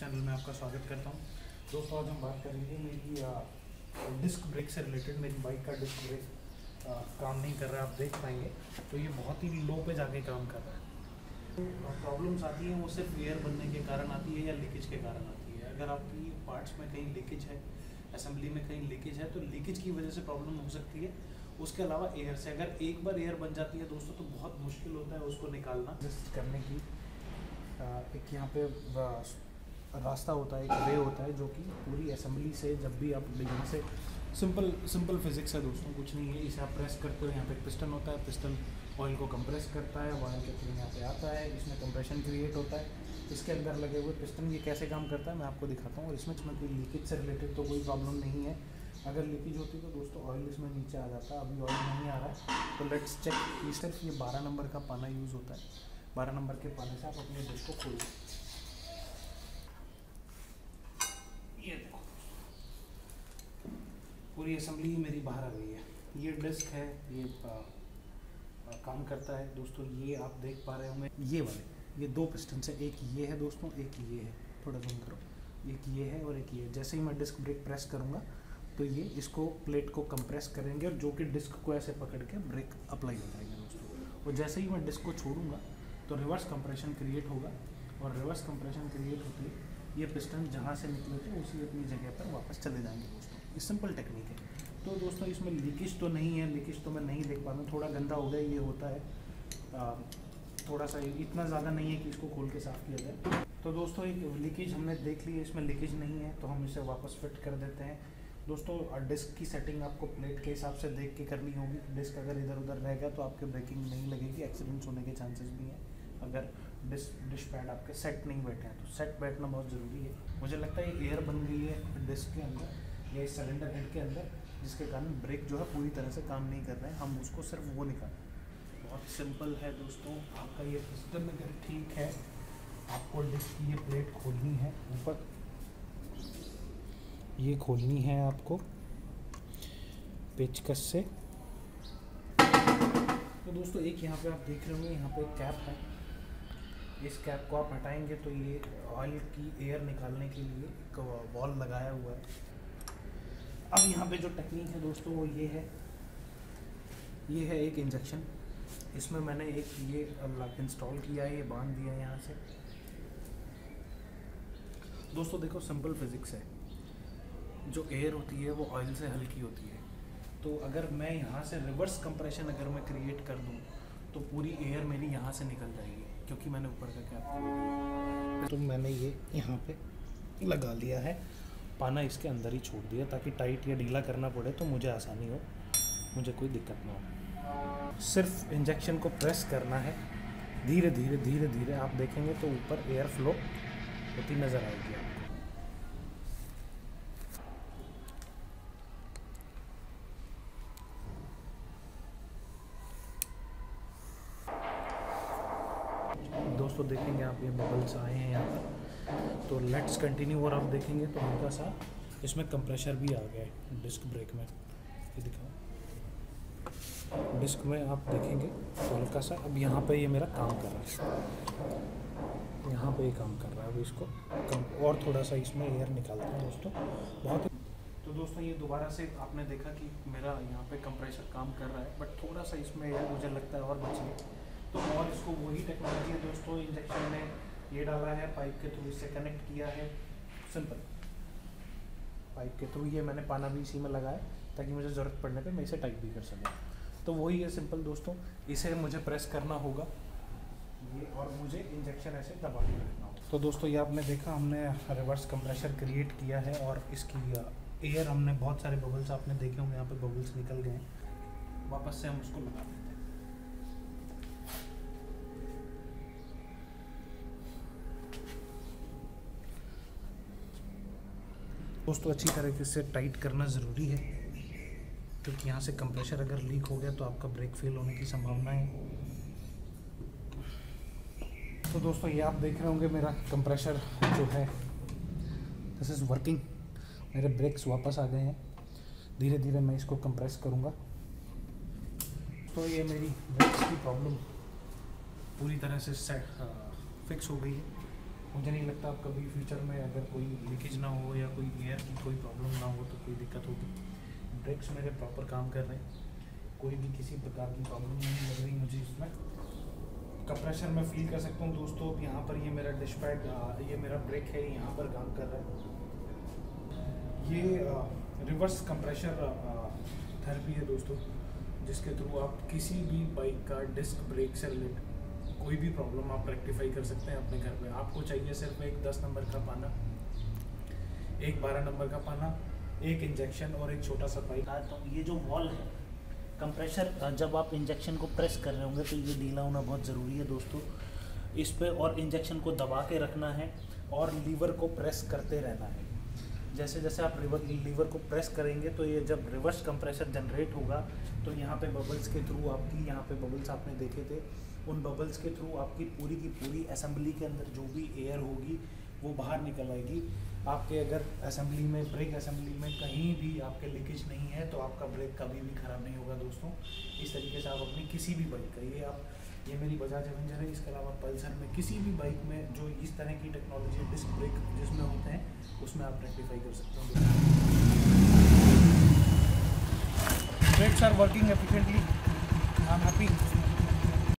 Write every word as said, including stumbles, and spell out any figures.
Channel में आपका स्वागत करता हूँ। दोस्तों आज हम बात करेंगे मेरी डिस्क ब्रेक से रिलेटेड। मेरी बाइक का डिस्क ब्रेक काम नहीं कर रहा, आप देख पाएंगे। तो ये बहुत ही लो पे जाके काम कर रहा है। तो प्रॉब्लम्स आती हैं वो सिर्फ एयर बनने के कारण आती है या लीकेज के कारण आती है। अगर आपकी पार्ट्स में कहीं लीकेज है, असेंबली में कहीं लीकेज है, तो लीकेज की वजह से प्रॉब्लम हो सकती है। उसके अलावा एयर से, अगर एक बार एयर बन जाती है दोस्तों तो बहुत मुश्किल होता है उसको निकालना। एडजस्ट करने की एक यहाँ पे रास्ता होता है, एक वे होता है, जो कि पूरी असेंबली से, जब भी आप यहाँ से, सिंपल सिंपल फिजिक्स है दोस्तों, कुछ नहीं है। इसे आप प्रेस करते हो, यहाँ पे पिस्टन होता है, पिस्टन ऑयल को कंप्रेस करता है, ऑयल के थ्रू यहाँ पे आता है, इसमें कंप्रेशन क्रिएट होता है। इसके अंदर लगे हुए पिस्टन ये कैसे काम करता है मैं आपको दिखाता हूँ। और इसमें कोई लीकेज से रिलेटेड तो कोई प्रॉब्लम नहीं है। अगर लीकेज होती तो दोस्तों ऑयल इसमें नीचे आ जाता है, अभी ऑयल नहीं आ रहा है। तो लेट्स चेक कि सिर्फ ये बारह नंबर का पाना यूज़ होता है। बारह नंबर के पाने से आप अपने डिस्क को खोलिए। ये देखो पूरी असेंबली मेरी बाहर आ गई है। ये डिस्क है, ये आ, आ, काम करता है दोस्तों। ये आप देख पा रहे होंगे, ये वाले ये दो पिस्टन से, एक ये है दोस्तों, एक ये है, थोड़ा जूम करो, एक ये है और एक ये है। जैसे ही मैं डिस्क ब्रेक प्रेस करूँगा तो ये इसको, प्लेट को कंप्रेस करेंगे और जो कि डिस्क को ऐसे पकड़ के ब्रेक अप्लाई हो जाएगा दोस्तों। और जैसे ही मैं डिस्क को छोड़ूंगा तो रिवर्स कंप्रेशन क्रिएट होगा, और रिवर्स कंप्रेशन क्रिएट होते ये पिस्टन जहाँ से निकले थे उसी अपनी जगह पर वापस चले जाएंगे दोस्तों। ये सिंपल टेक्निक है। तो दोस्तों इसमें लीकेज तो नहीं है, लीकेज तो मैं नहीं देख पा रहा हूँ, थोड़ा गंदा हो गया ये होता है, आ, थोड़ा सा, इतना ज़्यादा नहीं है कि इसको खोल के साफ किया जाए। तो दोस्तों एक लीकेज हमने देख ली है, इसमें लीकेज नहीं है तो हम इसे वापस फिट कर देते हैं दोस्तों। डिस्क की सेटिंग आपको प्लेट के हिसाब से देख के करनी होगी। डिस्क अगर इधर उधर रहेगा तो आपके ब्रेकिंग नहीं लगेगी, एक्सीडेंट्स होने के चांसेस भी हैं। अगर डिस्क डिश पैड आपके सेट नहीं बैठे हैं तो सेट बैठना बहुत ज़रूरी है। मुझे लगता है ये एयर बन गई है डिस्क के अंदर या सिलेंडर हेड के अंदर, जिसके कारण ब्रेक जो है पूरी तरह से काम नहीं कर रहे हैं। हम उसको सिर्फ वो निकालें। बहुत सिंपल है दोस्तों। आपका ये सिस्टम अगर ठीक है, आपको डिस्क की ये प्लेट खोलनी है, ऊपर ये खोलनी है आपको पेचकस से। तो दोस्तों एक यहाँ पे आप देख रहे होंगे, यहाँ पे एक कैप है, इस कैप को आप हटाएंगे तो ये ऑयल की एयर निकालने के लिए एक वॉल लगाया हुआ है। अब यहाँ पे जो टेक्निक है दोस्तों वो ये है, ये है एक इंजेक्शन। इसमें मैंने एक ये इंस्टॉल किया है, ये बांध दिया है यहाँ से। दोस्तों देखो सिंपल फिजिक्स है, जो एयर होती है वो ऑयल से हल्की होती है। तो अगर मैं यहाँ से रिवर्स कंप्रेशन अगर मैं क्रिएट कर दूँ तो पूरी एयर मेरी यहाँ से निकल जाएगी, क्योंकि मैंने ऊपर का क्या, तो मैंने ये यहाँ पे लगा लिया है, पाना इसके अंदर ही छोड़ दिया ताकि टाइट या ढीला करना पड़े तो मुझे आसानी हो, मुझे कोई दिक्कत ना हो। सिर्फ इंजेक्शन को प्रेस करना है, धीरे धीरे धीरे धीरे आप देखेंगे तो ऊपर एयर फ्लो होती नज़र आएगी आपको। दोस्तों देखेंगे आप ये बबल्स आए हैं यहाँ पर, तो लेट्स कंटिन्यू। और आप देखेंगे तो हल्का सा इसमें कंप्रेशर भी आ गया है डिस्क ब्रेक में, ये दिखाओ डिस्क में आप देखेंगे तो हल्का सा। अब यहाँ पे ये मेरा काम कर रहा है, यहाँ पे ये काम कर रहा है। अब इसको कम और थोड़ा सा इसमें एयर निकालते हैं दोस्तों, बहुत। तो दोस्तों ये दोबारा से आपने देखा कि मेरा यहाँ पर कंप्रेशर काम कर रहा है, बट थोड़ा सा इसमें एयर मुझे लगता है और बची। तो और इसको वही टेक्नोलॉजी है दोस्तों, इंजेक्शन में ये डाला है, पाइप के थ्रू इससे कनेक्ट किया है, सिंपल पाइप के थ्रू। ये मैंने पाना भी इसी में लगाया ताकि मुझे ज़रूरत पड़ने पे मैं इसे टाइट भी कर सकूँ। तो वही है सिंपल दोस्तों, इसे मुझे प्रेस करना होगा ये, और मुझे इंजेक्शन ऐसे दबा के रखना होगा। तो दोस्तों ये आपने देखा, हमने रिवर्स कंप्रेशर क्रिएट किया है और इसकी एयर, हमने बहुत सारे बबल्स आपने देखे होंगे, यहाँ पर बबल्स निकल गए। वापस से हम उसको लगा देते हैं। दोस्तों अच्छी तरह से टाइट करना ज़रूरी है, क्योंकि यहाँ से कंप्रेशर अगर लीक हो गया तो आपका ब्रेक फेल होने की संभावना है। तो दोस्तों ये आप देख रहे होंगे मेरा कंप्रेशर जो है, दिस इज़ वर्किंग। मेरे ब्रेक्स वापस आ गए हैं। धीरे धीरे मैं इसको कंप्रेस करूँगा। तो ये मेरी ब्रेक्स की प्रॉब्लम पूरी तरह से सेट फिक्स हो गई है। मुझे नहीं लगता आप कभी फ्यूचर में अगर कोई लीकेज ना हो या कोई एयर की कोई प्रॉब्लम ना हो तो कोई दिक्कत होगी। ब्रेक्स मेरे प्रॉपर काम कर रहे हैं, कोई भी किसी प्रकार की प्रॉब्लम नहीं लग रही मुझे। इसमें कंप्रेशन मैं फील कर सकता हूँ दोस्तों। यहाँ पर ये मेरा डिश पैड, ये मेरा ब्रेक है, यहाँ पर काम कर रहा है। ये रिवर्स कंप्रेशर थेरेपी है दोस्तों, जिसके थ्रू आप किसी भी बाइक का डिस्क ब्रेक से रिलेटेड कोई भी प्रॉब्लम आप रेक्टिफाई कर सकते हैं अपने घर पे। आपको चाहिए सिर्फ एक दस नंबर का पाना, एक बारह नंबर का पाना, एक इंजेक्शन और एक छोटा सा पाइप। तो ये जो वॉल है कंप्रेशर, जब आप इंजेक्शन को प्रेस कर रहे होंगे तो ये ढीला होना बहुत ज़रूरी है दोस्तों इस पर, और इंजेक्शन को दबा के रखना है और लीवर को प्रेस करते रहना है। जैसे जैसे आप रिवर लीवर को प्रेस करेंगे तो ये जब रिवर्स कंप्रेशर जनरेट होगा तो यहाँ पे बबल्स के थ्रू आपकी, यहाँ पे बबल्स आपने देखे थे, उन बबल्स के थ्रू आपकी पूरी की पूरी असेंबली के अंदर जो भी एयर होगी वो बाहर निकल आएगी। आपके अगर असेंबली में, ब्रेक असेंबली में कहीं भी आपके लीकेज नहीं है तो आपका ब्रेक कभी भी ख़राब नहीं होगा दोस्तों। इस तरीके से आप अपनी किसी भी बाइक का, ये आप, ये मेरी बजाज एवेंजर है, इसके अलावा पल्सर में किसी भी बाइक में जो इस तरह की टेक्नोलॉजी डिस्क ब्रेक जिसमें होते हैं उसमें आप रेक्टिफाई कर सकते हो। Brakes are working efficiently, I am happy.